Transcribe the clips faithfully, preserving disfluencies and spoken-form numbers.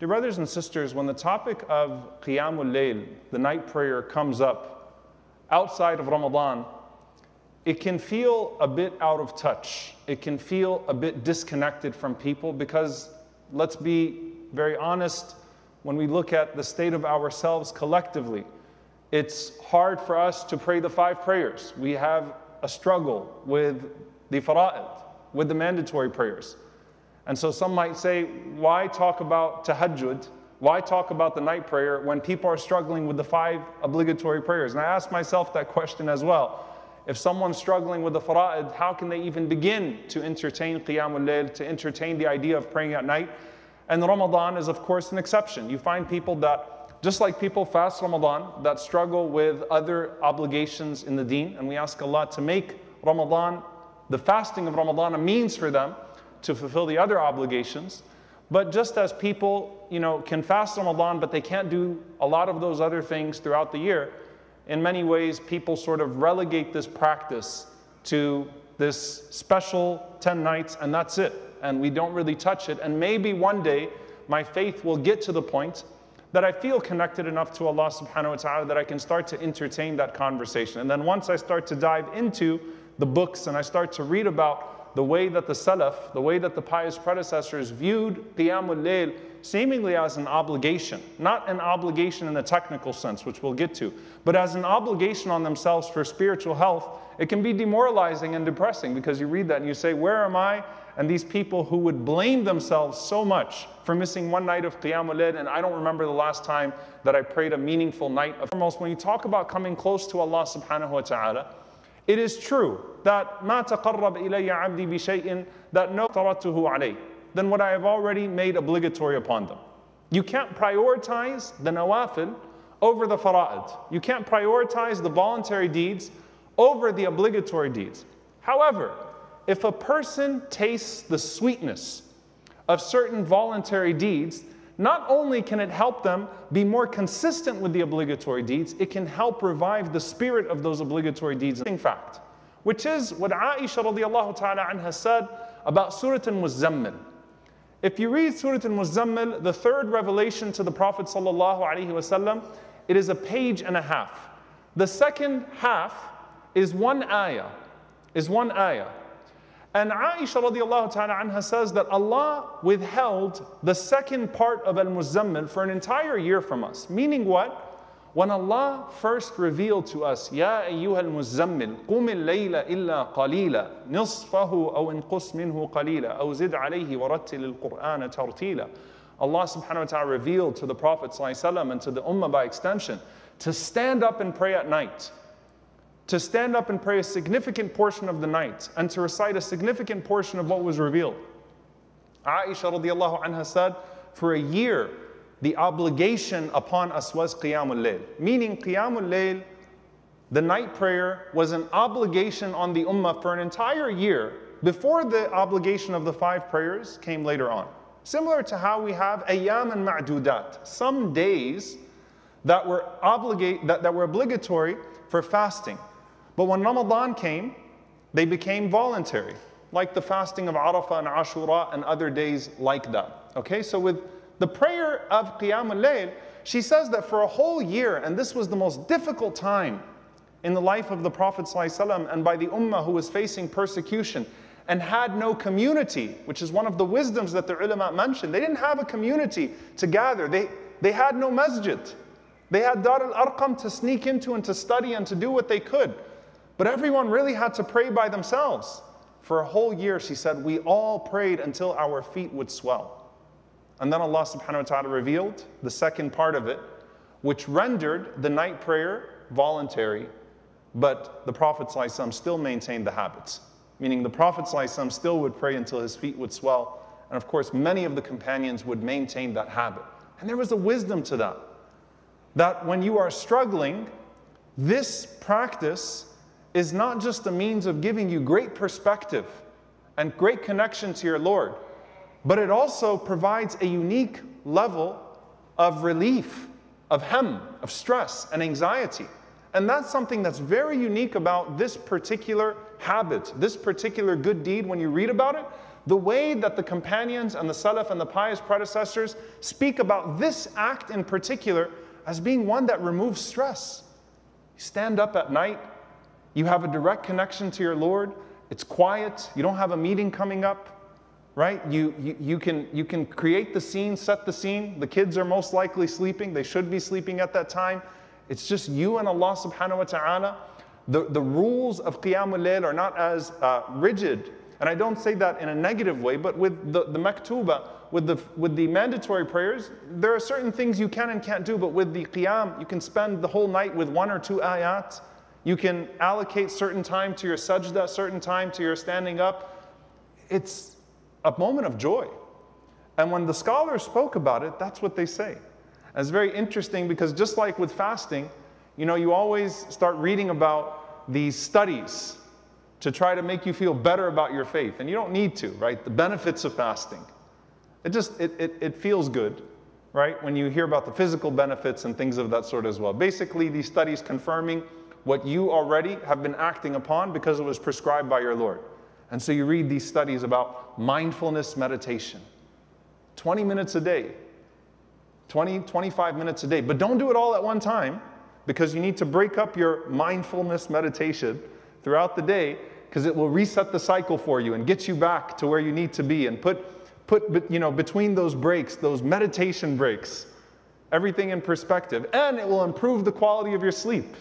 Dear brothers and sisters, when the topic of Qiyam al-Layl, the night prayer, comes up outside of Ramadan, it can feel a bit out of touch. It can feel a bit disconnected from people because, let's be very honest, when we look at the state of ourselves collectively, it's hard for us to pray the five prayers. We have a struggle with the fara'id, with the mandatory prayers. And so some might say, why talk about tahajjud? Why talk about the night prayer when people are struggling with the five obligatory prayers? And I ask myself that question as well. If someone's struggling with the fara'id, how can they even begin to entertain Qiyam al-Layl, to entertain the idea of praying at night? And Ramadan is, of course, an exception. You find people that, just like people fast Ramadan, that struggle with other obligations in the deen. And we ask Allah to make Ramadan, the fasting of Ramadan, a means for them to fulfill the other obligations. But just as people, you know, can fast Ramadan, but they can't do a lot of those other things throughout the year, in many ways, people sort of relegate this practice to this special ten nights, and that's it. And we don't really touch it. And maybe one day, my faith will get to the point that I feel connected enough to Allah subhanahu wa ta'ala that I can start to entertain that conversation. And then once I start to dive into the books and I start to read about the way that the Salaf, the way that the pious predecessors viewed Qiyam al-Layl seemingly as an obligation, not an obligation in the technical sense, which we'll get to, but as an obligation on themselves for spiritual health, it can be demoralizing and depressing because you read that and you say, where am I? And these people who would blame themselves so much for missing one night of Qiyam al-Layl, and I don't remember the last time that I prayed a meaningful night. Foremost, when you talk about coming close to Allah subhanahu wa ta'ala, it is true that مَا تَقَرَّبْ إِلَيَّ عَبْدِي بِشَيْءٍ that no تَرَتُهُ عَلَيْهِ than what I have already made obligatory upon them. You can't prioritize the nawafil over the fara'id. You can't prioritize the voluntary deeds over the obligatory deeds. However, if a person tastes the sweetness of certain voluntary deeds, not only can it help them be more consistent with the obligatory deeds, it can help revive the spirit of those obligatory deeds. In fact, which is what Aisha radiallahu ta'ala anha said about Surah Al-Muzzammil. If you read Surah Al-Muzzammil, the third revelation to the Prophet sallallahu alayhi wasallam, it is a page and a half. The second half is one ayah, is one ayah. And Aisha radiallahu ta'ala anha says that Allah withheld the second part of Al-Muzzammil for an entire year from us. Meaning what? When Allah first revealed to us, Ya ayyuha al-muzzammil, qum al-layla illa qalila, nisfahu aw inqus minhu qalila, aw zid alayhi wa rattil al-Qur'ana tartila. Allah subhanahu wa ta'ala revealed to the Prophet ﷺ and to the Ummah by extension to stand up and pray at night. To stand up and pray a significant portion of the night and to recite a significant portion of what was revealed. Aisha radiallahu anha said, for a year, the obligation upon us was Qiyam al-Layl. Meaning Qiyam al-Layl, the night prayer, was an obligation on the Ummah for an entire year before the obligation of the five prayers came later on. Similar to how we have ayyam ma'dudat, some days that were, obligate, that, that were obligatory for fasting. But when Ramadan came, they became voluntary, like the fasting of Arafah and Ashura and other days like that. Okay, so with the prayer of Qiyam al-Layl, she says that for a whole year, and this was the most difficult time in the life of the Prophet ﷺ and by the Ummah who was facing persecution and had no community, which is one of the wisdoms that the ulama mentioned. They didn't have a community to gather. They, they had no masjid. They had Dar al-Arqam to sneak into and to study and to do what they could. But everyone really had to pray by themselves. For a whole year, she said, we all prayed until our feet would swell. And then Allah subhanahu wa ta'ala revealed the second part of it, which rendered the night prayer voluntary, but the Prophet ﷺ still maintained the habits. Meaning the Prophet ﷺ still would pray until his feet would swell, and of course many of the companions would maintain that habit. And there was a wisdom to that, that when you are struggling, this practice is not just a means of giving you great perspective and great connection to your Lord, but it also provides a unique level of relief, of hem, of stress and anxiety. And that's something that's very unique about this particular habit, this particular good deed when you read about it, The way that the companions and the Salaf and the pious predecessors speak about this act in particular as being one that removes stress. You stand up at night, you have a direct connection to your Lord, it's quiet, you don't have a meeting coming up. Right? You, you, you, can, you can create the scene, set the scene. The kids are most likely sleeping. They should be sleeping at that time. It's just you and Allah subhanahu wa ta'ala. The, the rules of Qiyam al-Layl are not as uh, rigid. And I don't say that in a negative way, but with the, the maktouba, with the, with the mandatory prayers, there are certain things you can and can't do. But with the Qiyam, you can spend the whole night with one or two ayat. You can allocate certain time to your sajdah, certain time to your standing up. It's a moment of joy. And when the scholars spoke about it, that's what they say. And it's very interesting because just like with fasting, you know, you always start reading about these studies to try to make you feel better about your faith. And you don't need to, right? The benefits of fasting. It just, it, it, it feels good, right? When you hear about the physical benefits and things of that sort as well. Basically, these studies confirming what you already have been acting upon because it was prescribed by your Lord. And so you read these studies about mindfulness meditation. twenty minutes a day, twenty, twenty-five minutes a day. But don't do it all at one time because you need to break up your mindfulness meditation throughout the day because it will reset the cycle for you and get you back to where you need to be and put, put you know, between those breaks, those meditation breaks, everything in perspective. And it will improve the quality of your sleep.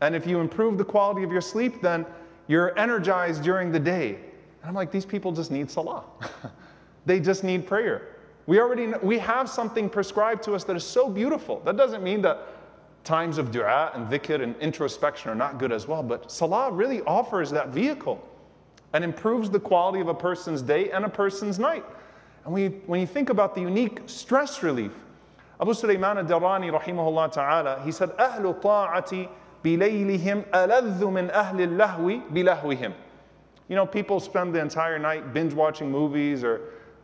And if you improve the quality of your sleep, then you're energized during the day. And I'm like, these people just need salah. They just need prayer. We already know, we have something prescribed to us that is so beautiful. That doesn't mean that times of dua and dhikr and introspection are not good as well, but salah really offers that vehicle and improves the quality of a person's day and a person's night. And we, when you think about the unique stress relief, Abu Sulaiman al-Darani, rahimahullah ta'ala, he said, أَهْلُ طَاعَةِ بِلَيْلِهِمْ أَلَذُّ مِنْ أَهْلِ اللَّهْوِ بِلَهْوِهِمْ. You know, people spend the entire night binge-watching movies or,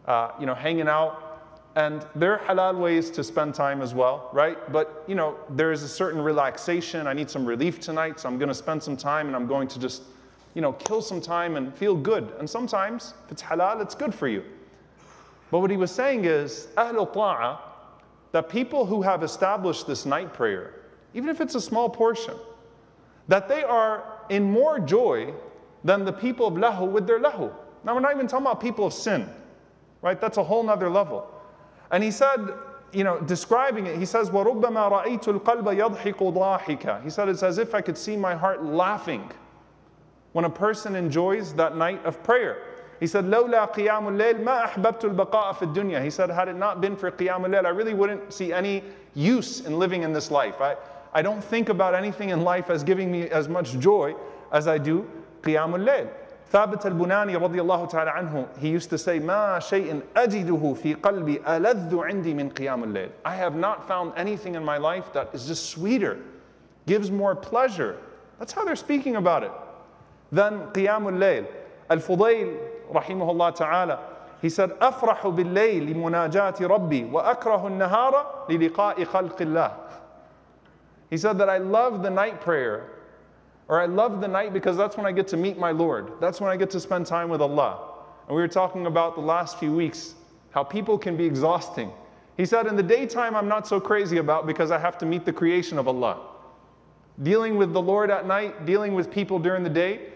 uh, you know, hanging out. And there are halal ways to spend time as well, right? But, you know, there is a certain relaxation. I need some relief tonight, so I'm going to spend some time and I'm going to just, you know, kill some time and feel good. And sometimes, if it's halal, it's good for you. But what he was saying is, أَهْلُ طَاعَةِ, that people who have established this night prayer, even if it's a small portion, that they are in more joy than the people of lahu with their lahu. Now, we're not even talking about people of sin, right? That's a whole nother level. And he said, you know, describing it, he says, وَرُبَّمَا رَأَيْتُ الْقَلْبَ يَضْحِكُ ضَاحِكًا. He said, it's as if I could see my heart laughing when a person enjoys that night of prayer. He said, لَوْلَا قِيَامُ اللَّيْلِ مَا أَحْبَبْتُ الْبَقَاءَ فِي الدُّنْيَا. He said, had it not been for Qiyam al-Layl, I really wouldn't see any use in living in this life. I, I don't think about anything in life as giving me as much joy as I do Qiyam al-Layl. Thabit al-Bunani, radiyallahu ta'ala anhu, he used to say, مَا شَيْءٍ أَجِدُهُ فِي قَلْبِي أَلَذُّ عِنْدِي مِنْ قِيَامِ اللَّيْلِ. I have not found anything in my life that is just sweeter, gives more pleasure. That's how they're speaking about it. Then Qiyam al-Layl. Al Fudayl, rahimahullah ta'ala, he said, أَفْرَحُ بِاللَّيْلِ مُنَاجَاتِ رَبِّي وَأَكْرَهُ النَّهَارَ لِلِقَاءِ خَلْقِ اللَّهِ. He said that I love the night prayer, or I love the night because that's when I get to meet my Lord. That's when I get to spend time with Allah. And we were talking about the last few weeks, how people can be exhausting. He said, in the daytime, I'm not so crazy about because I have to meet the creation of Allah. Dealing with the Lord at night, dealing with people during the day,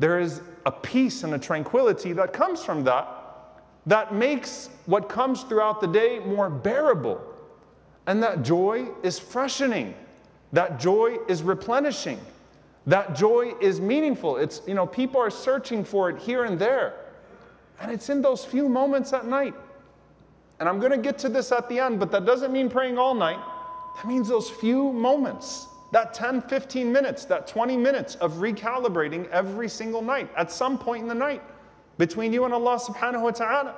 there is a peace and a tranquility that comes from that, that makes what comes throughout the day more bearable. And that joy is freshening. That joy is replenishing. That joy is meaningful. It's, you know, people are searching for it here and there. And it's in those few moments at night. And I'm going to get to this at the end, but that doesn't mean praying all night. That means those few moments, that ten, fifteen minutes, that twenty minutes of recalibrating every single night at some point in the night between you and Allah subhanahu wa ta'ala.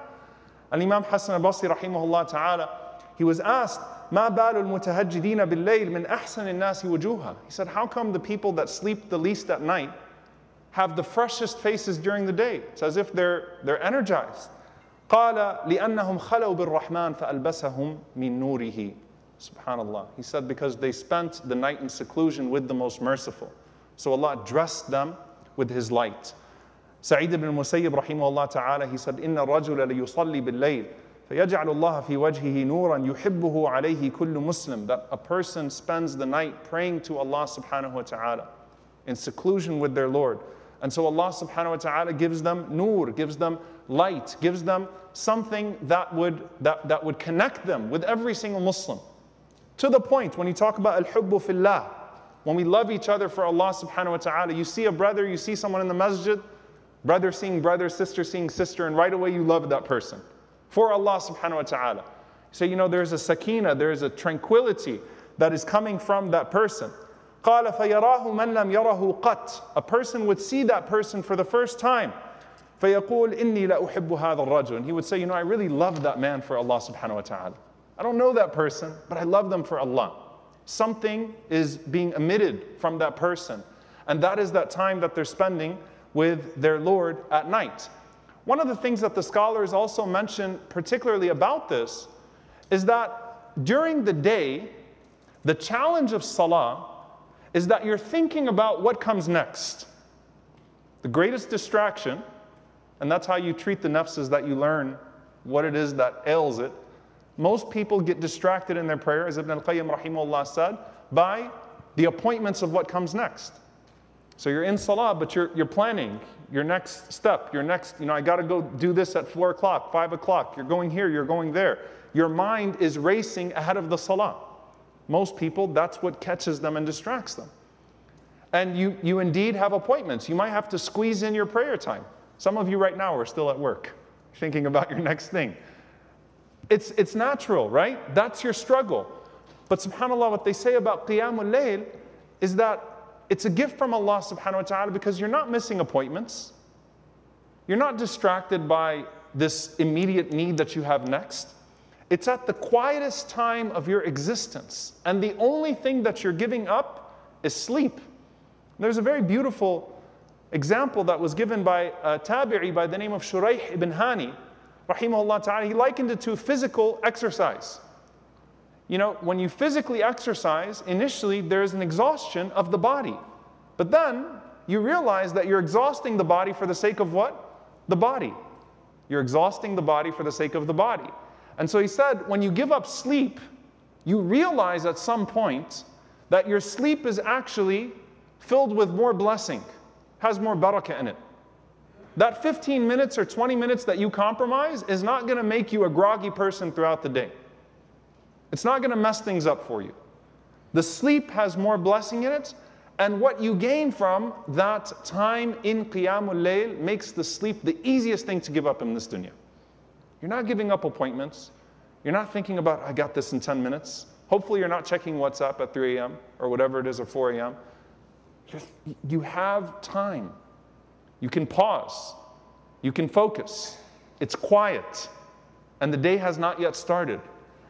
Al Imam Hassan al-Basri, rahimahullah ta'ala, he was asked, ما بال المتهجدين بالليل من أحسن الناس وجوها. He said, how come the people that sleep the least at night have the freshest faces during the day? It's as if they're, they're energized. قال لأنهم خلوا بالرحمن فألبسهم من نوره. Subhanallah. He said, because they spent the night in seclusion with the Most Merciful. So Allah dressed them with His light. Sa'id ibn al-Musayyib rahimahullah ta'ala, he said, إِنَّ الرَّجُلَ لَيُصَلِّ بِاللَّيْلِ فَيَجْعَلُ اللَّهَ فِي وَجْهِهِ نُورًا يُحِبُّهُ عَلَيْهِ كُلُّ Muslim. That a person spends the night praying to Allah subhanahu wa ta'ala in seclusion with their Lord. And so Allah subhanahu wa ta'ala gives them nur, gives them light, gives them something that would, that, that would connect them with every single Muslim. To the point, when you talk about al-hubbu fillah, when we love each other for Allah subhanahu wa ta'ala, you see a brother, you see someone in the masjid, brother seeing brother, sister seeing sister, and right away you love that person. For Allah subhanahu wa ta'ala. So you know, there's a sakina, there's a tranquility that is coming from that person. قَالَ فَيَرَاهُ مَنْ لَمْ يَرَهُ قَطْ. A person would see that person for the first time. فَيَقُولْ إِنِّي لَأُحِبُّ هَذَا الرَّجُلِ. And he would say, you know, I really love that man for Allah subhanahu wa ta'ala. I don't know that person, but I love them for Allah. Something is being omitted from that person. And that is that time that they're spending with their Lord at night. One of the things that the scholars also mention particularly about this is that during the day, the challenge of salah is that you're thinking about what comes next. The greatest distraction, and that's how you treat the nafs, is that you learn what it is that ails it. Most people get distracted in their prayer, as Ibn al-Qayyim rahimahullah said, by the appointments of what comes next. So you're in salah, but you're, you're planning your next step, your next, you know, I got to go do this at four o'clock, five o'clock, you're going here, you're going there. Your mind is racing ahead of the salah. Most people, that's what catches them and distracts them. And you, you indeed have appointments. You might have to squeeze in your prayer time. Some of you right now are still at work, thinking about your next thing. It's, it's natural, right? That's your struggle. But subhanAllah, what they say about Qiyam al-Layl is that it's a gift from Allah subhanahu wa ta'ala, because you're not missing appointments. You're not distracted by this immediate need that you have next. It's at the quietest time of your existence. And the only thing that you're giving up is sleep. There's a very beautiful example that was given by a tabi'i by the name of Shurayh ibn Hani, rahimahullah ta'ala. He likened it to physical exercise. You know, when you physically exercise, initially there is an exhaustion of the body. But then you realize that you're exhausting the body for the sake of what? The body. You're exhausting the body for the sake of the body. And so he said, when you give up sleep, you realize at some point that your sleep is actually filled with more blessing, has more barakah in it. That fifteen minutes or twenty minutes that you compromise is not going to make you a groggy person throughout the day. It's not going to mess things up for you. The sleep has more blessing in it, and what you gain from that time in Qiyam al-Layl makes the sleep the easiest thing to give up in this dunya. You're not giving up appointments. You're not thinking about, I got this in ten minutes. Hopefully you're not checking WhatsApp at three a m or whatever it is, or four a m You have time. You can pause. You can focus. It's quiet. And the day has not yet started.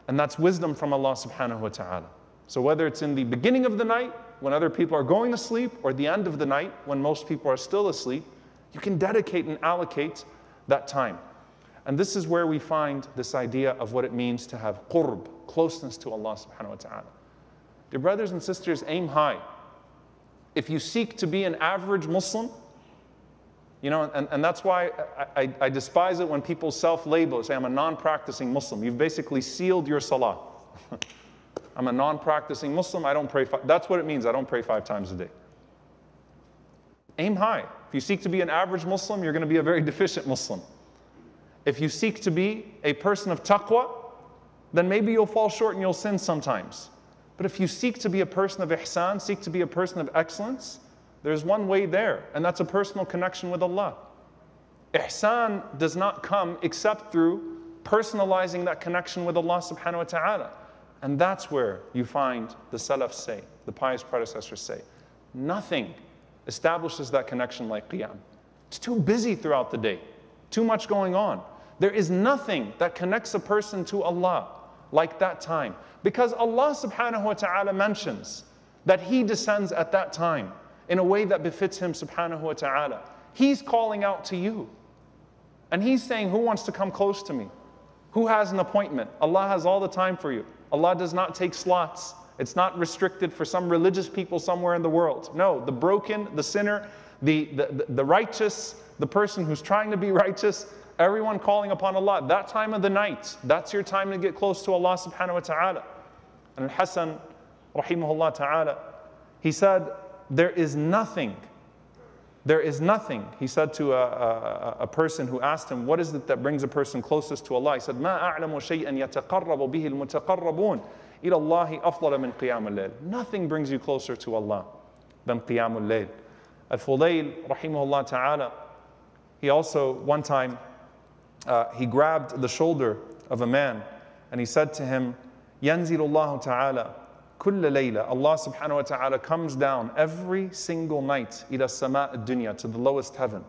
And that's wisdom from Allah subhanahu wa ta'ala. So whether it's in the beginning of the night, when other people are going to sleep, or the end of the night, when most people are still asleep, you can dedicate and allocate that time. And this is where we find this idea of what it means to have qurb, closeness to Allah subhanahu wa ta'ala. Dear brothers and sisters, aim high. If you seek to be an average Muslim, you know, and, and that's why I, I, I despise it when people self-label, say, I'm a non-practicing Muslim. You've basically sealed your salah. I'm a non-practicing Muslim, I don't pray five. That's what it means, I don't pray five times a day. Aim high. If you seek to be an average Muslim, you're going to be a very deficient Muslim. If you seek to be a person of taqwa, then maybe you'll fall short and you'll sin sometimes. But if you seek to be a person of ihsan, seek to be a person of excellence, there's one way there, and that's a personal connection with Allah. Ihsan does not come except through personalizing that connection with Allah subhanahu wa ta'ala. And that's where you find the Salaf say, the pious predecessors say, nothing establishes that connection like Qiyam. It's too busy throughout the day, too much going on. There is nothing that connects a person to Allah like that time. Because Allah subhanahu wa ta'ala mentions that He descends at that time in a way that befits Him subhanahu wa ta'ala. He's calling out to you. And He's saying, who wants to come close to me? Who has an appointment? Allah has all the time for you. Allah does not take slots. It's not restricted for some religious people somewhere in the world. No, the broken, the sinner, the, the, the righteous, the person who's trying to be righteous, everyone calling upon Allah. That time of the night, that's your time to get close to Allah subhanahu wa ta'ala. And Hassan, rahimahullah ta'ala, he said, there is nothing, there is nothing, he said to a, a, a person who asked him, what is it that brings a person closest to Allah? He said, مَا أَعْلَمُ شَيْئًا يَتَقَرَّبُ بِهِ الْمُتَقَرَّبُونَ إِلَى اللَّهِ أَفْضَلَ مِنْ قِيَامِ اللَّيْلِ. Nothing brings you closer to Allah than Qiyam al-Layl. Al Fudayl, rahimahullah ta'ala, he also, one time, uh, he grabbed the shoulder of a man and he said to him, Yanzilullahu ta'ala, kulla layla, Allah subhanahu wa ta'ala comes down every single night, ila sama' ad-dunya, to the lowest heaven.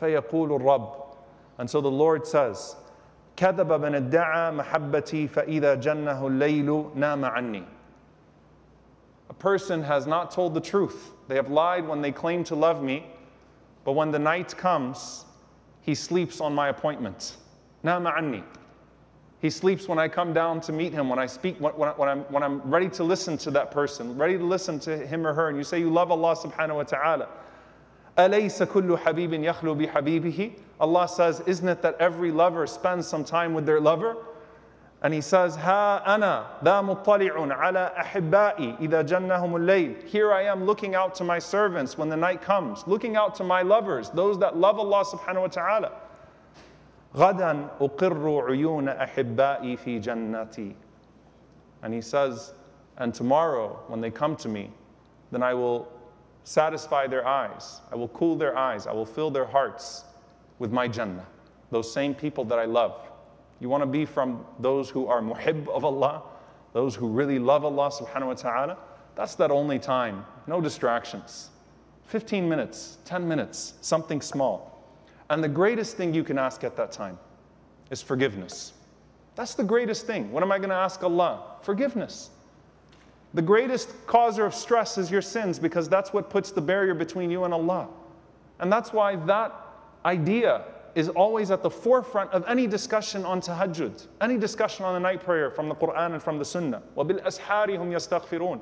Fayaqulu al-Rabb. And so the Lord says, Kadaba man adda'a mahabbati fa'idha jannahu al-laylu nama anni. A person has not told the truth. They have lied when they claim to love me, but when the night comes, he sleeps on my appointment. Nama anni. He sleeps when I come down to meet him, when I speak, when, when, when, I'm, when I'm ready to listen to that person, ready to listen to him or her, and you say you love Allah subhanahu wa ta'ala. Alaysa kullu habibin yakhlu bi habibihi. Allah says, isn't it that every lover spends some time with their lover? And he says, Ha ana da muttali'un ala ahibba'i idha jannahumul layl. Here I am looking out to my servants when the night comes, looking out to my lovers, those that love Allah subhanahu wa ta'ala. Ghadan uqirru uyuna ahibba'i fi jannati. And he says, and tomorrow when they come to me, then I will satisfy their eyes, I will cool their eyes, I will fill their hearts with my Jannah, those same people that I love. You want to be from those who are muhib of Allah, those who really love Allah subhanahu wa ta'ala? That's that only time, no distractions. fifteen minutes, ten minutes, something small. And the greatest thing you can ask at that time is forgiveness. That's the greatest thing. What am I going to ask Allah? Forgiveness. The greatest causer of stress is your sins, because that's what puts the barrier between you and Allah. And that's why that idea is always at the forefront of any discussion on tahajjud, any discussion on the night prayer from the Qur'an and from the Sunnah. وَبِالْأَسْحَارِ هُمْ يَسْتَغْفِرُونَ.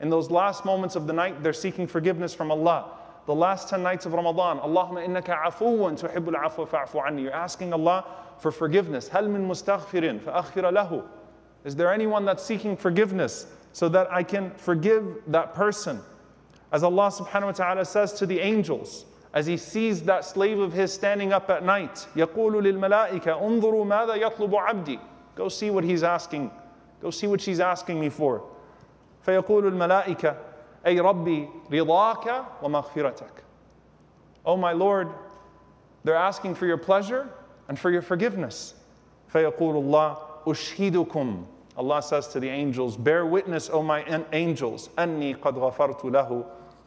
In those last moments of the night, they're seeking forgiveness from Allah. The last ten nights of Ramadan, Allahumma innaka afuwun tuhibbul afwa fa'fu anni. You're asking Allah for forgiveness. هَلْ مِن مُسْتَغْفِرٍ فَأَغْفِرَ لَهُ. Is there anyone that's seeking forgiveness so that I can forgive that person? As Allah subhanahu wa ta'ala says to the angels, as he sees that slave of his standing up at night, يَقُولُ لِلْمَلَائِكَ أُنظُرُوا مَاذَا يَطْلُبُ عَبْدِي. Go see what he's asking. Go see what she's asking me for. فَيَقُولُ الْمَلَائِكَ أَيْ رَبِّي رِضَاكَ وَمَغْفِرَتَكَ. Oh my Lord, they're asking for your pleasure and for your forgiveness. فَيَقُولُ اللَّهُ أُشْهِدُكُمْ. Allah says to the angels, bear witness, O my angels, أَنِّي قَدْ غَفَرْتُ لَهُ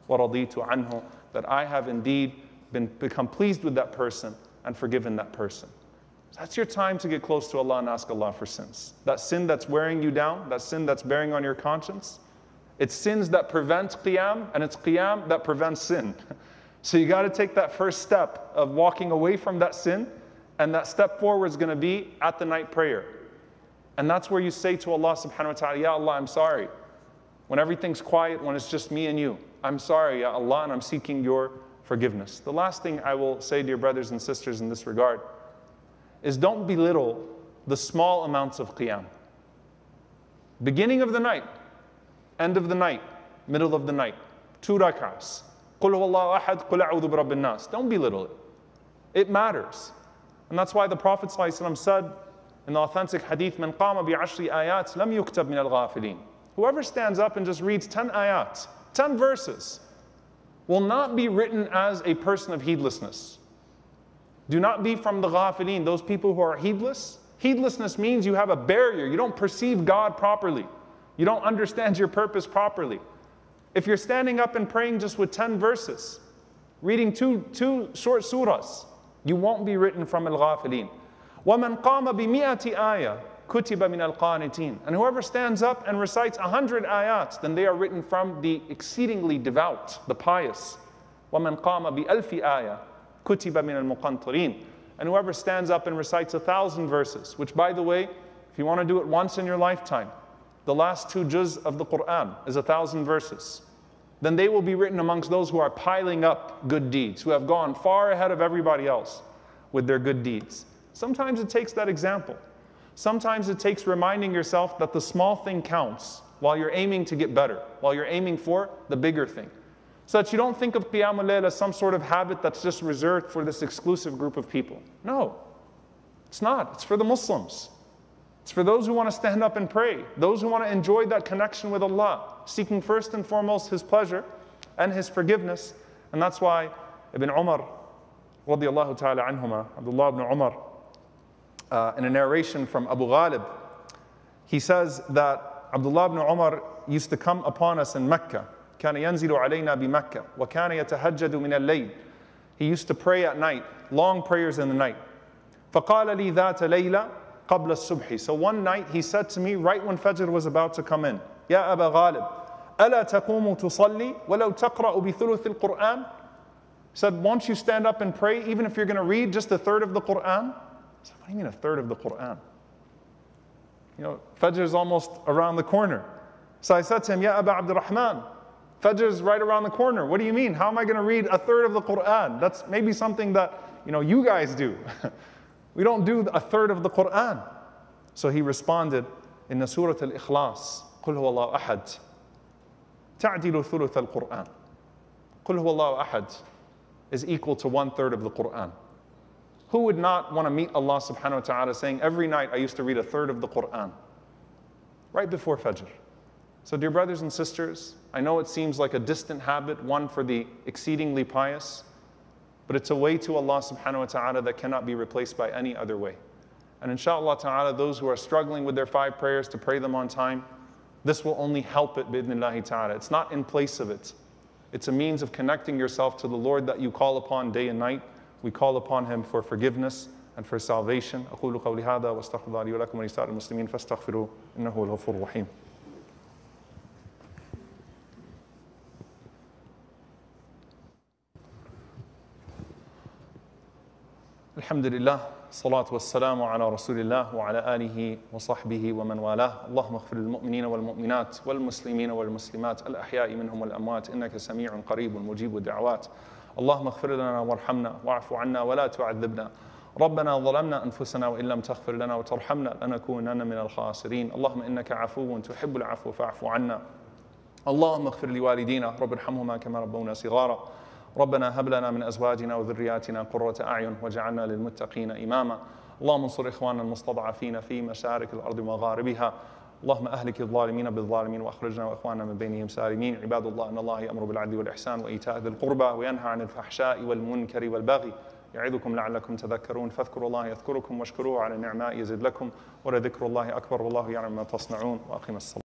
وَرَضِيتُ عَنْهُ. That I have indeed been become pleased with that person and forgiven that person. That's your time to get close to Allah and ask Allah for sins. That sin that's wearing you down, that sin that's bearing on your conscience, it's sins that prevent qiyam, and it's qiyam that prevents sin. So you got to take that first step of walking away from that sin, and that step forward is going to be at the night prayer. And that's where you say to Allah subhanahu wa ta'ala, Ya Allah, I'm sorry. When everything's quiet, when it's just me and you, I'm sorry, Ya Allah, and I'm seeking your forgiveness. The last thing I will say, dear brothers and sisters, in this regard, is don't belittle the small amounts of qiyam. Beginning of the night, end of the night, middle of the night, two rak'ahs. Qul huwallahu ahad, qul a'udhu bi rabbin nas. Don't belittle it. It matters. And that's why the Prophet ﷺ said in the authentic hadith, Man qama bi ashri ayat, lam yuktab min al-ghafilin. Whoever stands up and just reads ten ayat, ten verses, will not be written as a person of heedlessness. Do not be from the ghafilin, those people who are heedless. Heedlessness means you have a barrier. You don't perceive God properly. You don't understand your purpose properly. If you're standing up and praying just with ten verses, reading two, two short surahs, you won't be written from al-ghafilin. وَمَنْ قَامَ بِمِئَةِ آيَةٍ كُتِبَ مِنَ الْقَانِتِينَ. And whoever stands up and recites a hundred ayats, then they are written from the exceedingly devout, the pious. وَمَنْ قَامَ بِأَلْفِ آيَةٍ كُتِبَ مِنَ الْمُقَنْطِرِينَ. And whoever stands up and recites a thousand verses, which, by the way, if you want to do it once in your lifetime, the last two juz of the Qur'an is a thousand verses. then they will be written amongst those who are piling up good deeds, who have gone far ahead of everybody else with their good deeds. Sometimes it takes that example. Sometimes it takes reminding yourself that the small thing counts while you're aiming to get better, while you're aiming for the bigger thing. So that you don't think of Qiyam al-Layl as some sort of habit that's just reserved for this exclusive group of people. No, it's not. It's for the Muslims. It's for those who want to stand up and pray, those who want to enjoy that connection with Allah, seeking first and foremost His pleasure and His forgiveness. And that's why Ibn Umar, radiallahu ta'ala anhuma, Abdullah ibn Umar, uh, in a narration from Abu Ghalib, he says that Abdullah ibn Umar used to come upon us in Mecca. كان ينزل علينا بمكة وكان يتهجد من الليل. He used to pray at night, long prayers in the night. فقال لي ذات ليلة قبل الصبح. So one night he said to me, right when Fajr was about to come in, يا أبا غالب ألا تقوم تصلي ولو تقرأ بثلث القرآن. He said, won't you stand up and pray even if you're going to read just a third of the Quran? I said, what do you mean a third of the Quran? You know, Fajr is almost around the corner. So I said to him, يا أبا عبد الرحمن, Fajr is right around the corner. What do you mean? How am I going to read a third of the Quran? That's maybe something that, you know, you guys do. We don't do a third of the Quran. So he responded in the Surah Al-Ikhlas, قُلْ هُوَ اللَّهُ أَحَدْ تَعْدِلُ ثُلُثَ الْقُرْآنِ. قُلْ هُوَ اللَّهُ أَحَدْ is equal to one third of the Quran. Who would not want to meet Allah subhanahu wa ta'ala saying, every night I used to read a third of the Quran, right before Fajr. So dear brothers and sisters, I know it seems like a distant habit, one for the exceedingly pious, but it's a way to Allah subhanahu wa ta'ala that cannot be replaced by any other way. And inshallah ta'ala, those who are struggling with their five prayers to pray them on time, this will only help it bi'idhnillahi ta'ala. It's not in place of it. It's a means of connecting yourself to the Lord that you call upon day and night. We call upon Him for forgiveness and for salvation. أقول قولي هذا واستغفر الله لي ولكم ولسائر المسلمين فاستغفروه إنه هو الغفور الرحيم. Alhamdulillah, salatu wassalamu ala rasulillah wa ala alihi wa sahbihi wa man walah. Allahumma ighfir lil mu'minina wal mu'minat wal muslimina wal muslimat al ahya'i minhum wal amwat innaka sami'un qareebun mujibud da'awat. Allahumma ighfir lana warhamna wa'fu 'anna wa la tu'adhibna. ربنا ظلمنا أنفسنا وإن لم تغفر لنا وترحمنا لنكونن من الخاسرين. اللهم إنك عفو تحب العفو فاعف عنا. اللهم اغفر لوالدينا رب ارحمهما كما ربونا صغارا. ربنا هب لنا من أزواجنا وذرياتنا قرة أعين وجعلنا للمتقين إماما. اللهم انصر إخواننا المستضعفين في مشارق الأرض ومغاربها. اللهم أهلك الظالمين بالظالمين وأخرجنا وإخواننا من بينهم سالمين. عباد الله، إن الله يأمر بالعدل والإحسان وإيتاء ذي القربى وينهى عن الفحشاء والمنكر والبغي يعظكم لعلكم تذكرون. فاذكروا الله يذكركم واشكروه على نعمه يزد لكم ولذكر الله أكبر والله يعلم ما تصنعون وأقم الصلاة.